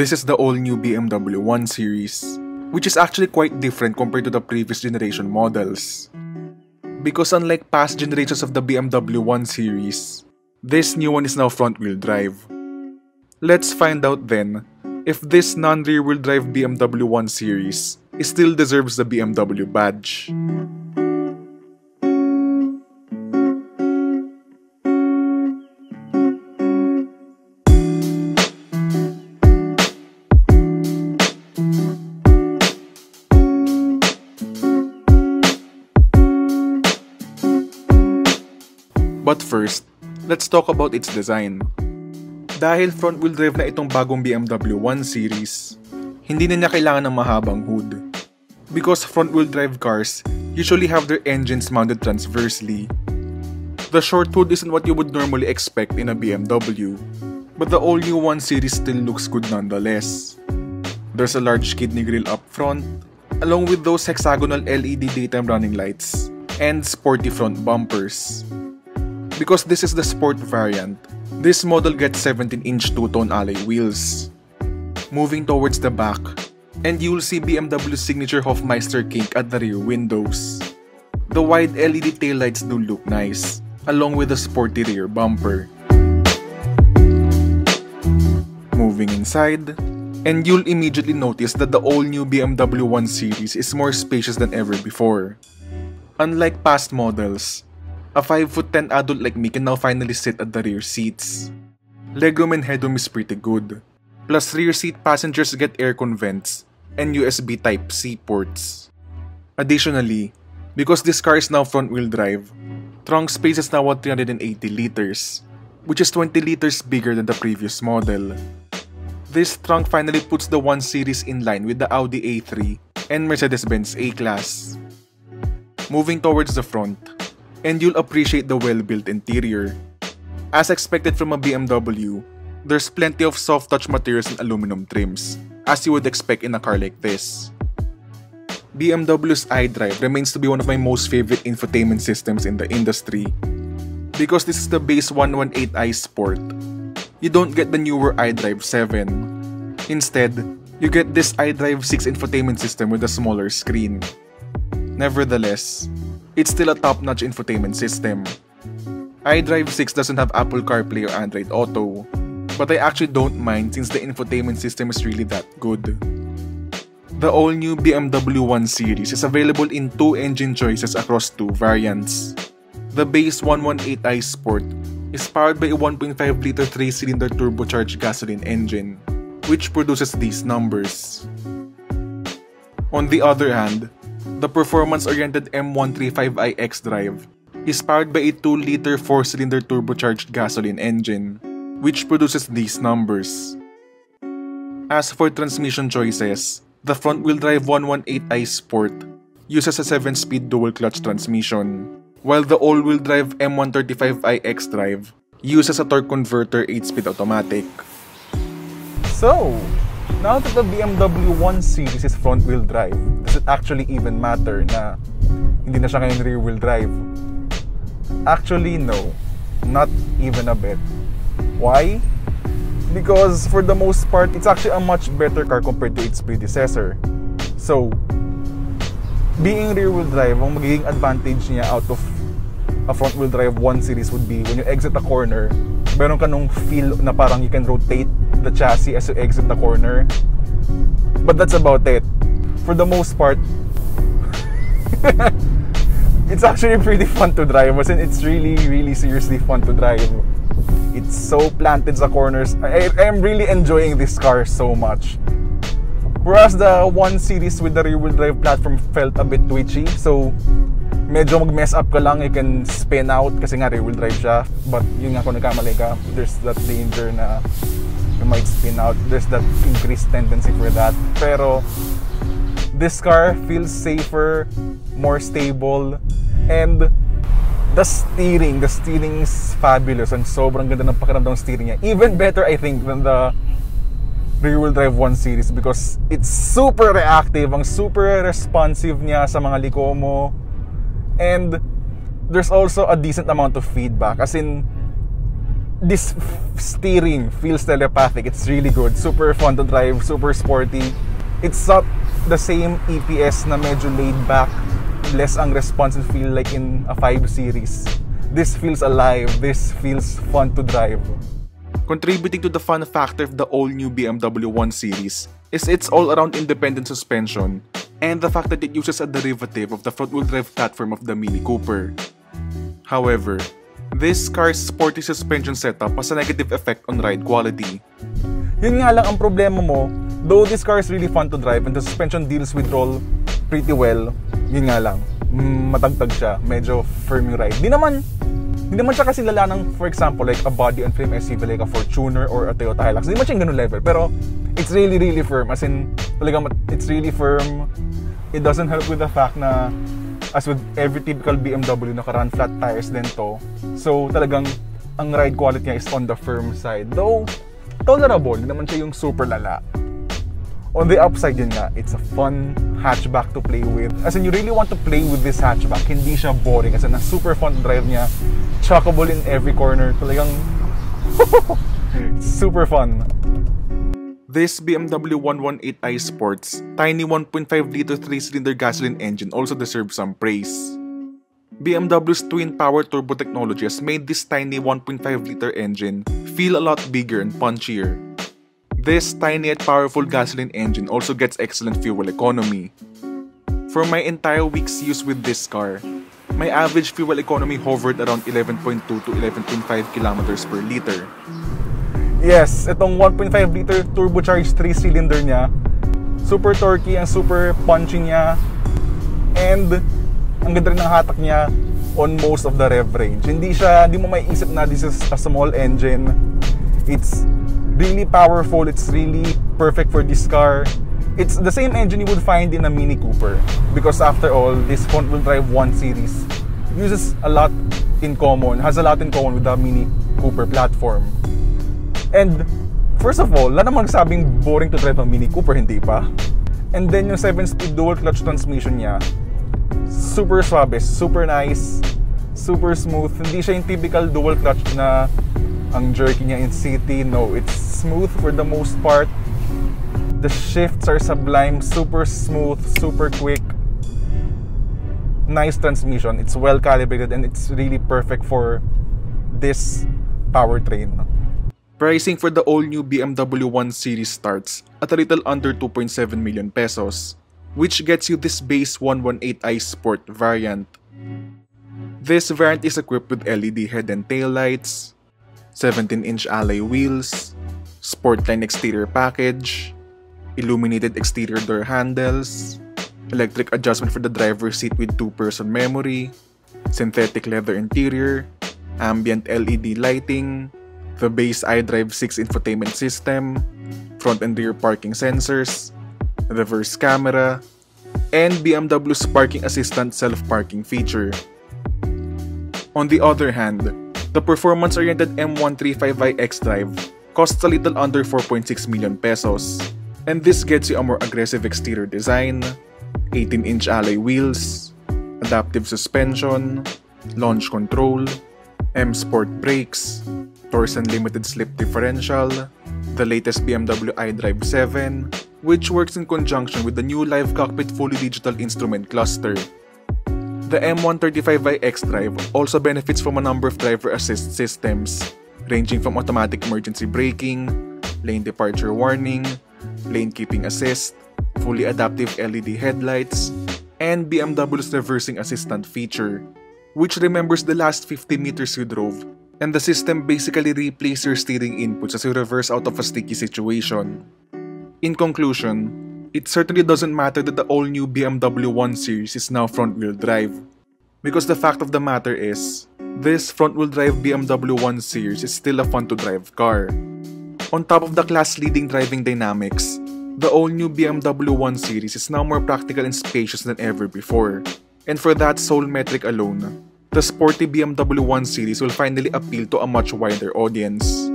This is the all-new BMW 1 Series, which is actually quite different compared to the previous generation models. Because unlike past generations of the BMW 1 Series, this new one is now front-wheel drive. Let's find out then if this non-rear-wheel drive BMW 1 Series still deserves the BMW badge. But first, let's talk about its design. Dahil front-wheel drive na itong bagong BMW 1 Series, hindi na niya kailangan ng mahabang hood. Because front-wheel drive cars usually have their engines mounted transversely. The short hood isn't what you would normally expect in a BMW, but the all-new 1 Series still looks good nonetheless. There's a large kidney grille up front, along with those hexagonal LED daytime running lights and sporty front bumpers. Because this is the sport variant, this model gets 17-inch two-tone alloy wheels. Moving towards the back, and you'll see BMW's signature Hofmeister kink at the rear windows. The wide LED taillights do look nice, along with a sporty rear bumper. Moving inside, and you'll immediately notice that the all-new BMW 1 Series is more spacious than ever before. Unlike past models, a 5'10" adult like me can now finally sit at the rear seats. Legroom and headroom is pretty good. Plus, rear seat passengers get aircon vents and USB Type-C ports. Additionally, because this car is now front-wheel drive, trunk space is now at 380 liters, which is 20 liters bigger than the previous model. This trunk finally puts the 1 Series in line with the Audi A3 and Mercedes-Benz A-Class. Moving towards the front, and you'll appreciate the well-built interior. As expected from a BMW, there's plenty of soft-touch materials and aluminum trims, as you would expect in a car like this. BMW's iDrive remains to be one of my most favorite infotainment systems in the industry. Because this is the base 118i Sport, you don't get the newer iDrive 7. Instead, you get this iDrive 6 infotainment system with a smaller screen. Nevertheless, it's still a top-notch infotainment system. iDrive 6 doesn't have Apple CarPlay or Android Auto, but I actually don't mind since the infotainment system is really that good. The all-new BMW 1 Series is available in two engine choices across two variants. The base 118i Sport is powered by a 1.5-liter 3-cylinder turbocharged gasoline engine, which produces these numbers. On the other hand, the performance-oriented M135i xDrive is powered by a 2-liter 4-cylinder turbocharged gasoline engine, which produces these numbers. As for transmission choices, the front-wheel drive 118i Sport uses a 7-speed dual-clutch transmission, while the all-wheel drive M135i xDrive uses a torque converter 8-speed automatic. So, now that the BMW 1 Series is front-wheel drive, does it actually even matter na hindi na siya ngayon rear-wheel drive? Actually, no. Not even a bit. Why? Because for the most part, it's actually a much better car compared to its predecessor. So, being rear-wheel drive, ang magiging advantage niya out of a front-wheel drive 1 Series would be when you exit a corner, meron ka nung feel na parang you can rotate the chassis as you exit the corner, but that's about it. For the most part, it's actually pretty fun to drive. As in, it's really seriously fun to drive. It's so planted the corners. I'm really enjoying this car so much. Whereas the 1 Series with the rear-wheel drive platform felt a bit twitchy, so medyo mag-mess up ka lang, you can spin out kasi nga rear-wheel drive siya, but yun nga kung nagkamali ka, there's that danger na you might spin out. There's that increased tendency for that. Pero this car feels safer, more stable, and the steering is fabulous and sobrang ganda ng pakiramdam ng steering niya. Even better, I think, than the rear-wheel drive 1 Series because it's super reactive, ang super responsive niya sa mga liko mo, and there's also a decent amount of feedback. As in, this steering feels telepathic. It's really good. Super fun to drive, super sporty. It's not the same EPS na medyo laid back, less ang response and feel like in a 5 series. This feels alive. This feels fun to drive. Contributing to the fun factor of the all-new BMW 1 Series is its all-around independent suspension and the fact that it uses a derivative of the front-wheel drive platform of the Mini Cooper. However, this car's sporty suspension setup has a negative effect on ride quality. Yun nga lang ang problema mo, though this car is really fun to drive and the suspension deals with roll pretty well, yun nga lang, matagtag siya, medyo firm yung ride. Hindi naman siya kasi lala ng, for example, like a body and frame SUV like a Fortuner or a Toyota Hilux. Hindi naman siya yung ganun level, pero it's really firm. As in, talagang it's really firm. It doesn't help with the fact na, as with every typical BMW, naka-run flat tires din to. So talagang ang ride quality niya is on the firm side. Though, tolerable, hindi naman siya yung super lala. On the upside, yun nga, it's a fun hatchback to play with. As in, you really want to play with this hatchback. Hindi siya boring. As in, a super fun drive niya. Chuckable in every corner. Talagang super fun. This BMW 118i Sport's tiny 1.5-liter 3-cylinder gasoline engine also deserves some praise. BMW's twin-power turbo technology has made this tiny 1.5-liter engine feel a lot bigger and punchier. This tiny yet powerful gasoline engine also gets excellent fuel economy. For my entire week's use with this car, my average fuel economy hovered around 11.2 to 11.5 kilometers per liter. Yes, itong 1.5-liter turbocharged 3-cylinder niya, super torquey and super punchy niya, and ang ganda rin ng hatak niya on most of the rev range. Hindi mo maiisip na this is a small engine. It's really powerful, it's really perfect for this car. It's the same engine you would find in a Mini Cooper because after all, this front-wheel drive 1 series uses a lot in common, has a lot in common with the Mini Cooper platform. And first of all, wala namang sabing boring to drive ng Mini Cooper, hindi pa? And then yung 7-speed dual clutch transmission niya, super suave, super nice, super smooth. Hindi siya yung typical dual clutch na ang jerky niya in city. No, it's smooth for the most part. The shifts are sublime, super smooth, super quick. Nice transmission. It's well calibrated and it's really perfect for this powertrain. Pricing for the all-new BMW 1 Series starts at a little under 2.7 million pesos, which gets you this base 118i Sport variant. This variant is equipped with LED head and tail lights, 17-inch alloy wheels, Sportline exterior package, illuminated exterior door handles, electric adjustment for the driver's seat with 2-person memory, synthetic leather interior, ambient LED lighting, the base iDrive 6 infotainment system, front and rear parking sensors, reverse camera, and BMW's parking assistant self-parking feature. On the other hand, the performance-oriented M135i xDrive costs a little under 4.6 million pesos, and this gets you a more aggressive exterior design, 18-inch alloy wheels, adaptive suspension, launch control, M-Sport brakes, Torsen limited slip differential, the latest BMW iDrive 7, which works in conjunction with the new Live Cockpit fully digital instrument cluster. The M135i xDrive also benefits from a number of driver assist systems, ranging from automatic emergency braking, lane departure warning, lane keeping assist, fully adaptive LED headlights, and BMW's reversing assistant feature, which remembers the last 50 meters you drove, and the system basically replaces your steering inputs as you reverse out of a sticky situation. In conclusion, it certainly doesn't matter that the all-new BMW 1 Series is now front-wheel drive. Because the fact of the matter is, this front-wheel drive BMW 1 Series is still a fun-to-drive car. On top of the class-leading driving dynamics, the all-new BMW 1 Series is now more practical and spacious than ever before. And for that sole metric alone, the sporty BMW 1 Series will finally appeal to a much wider audience.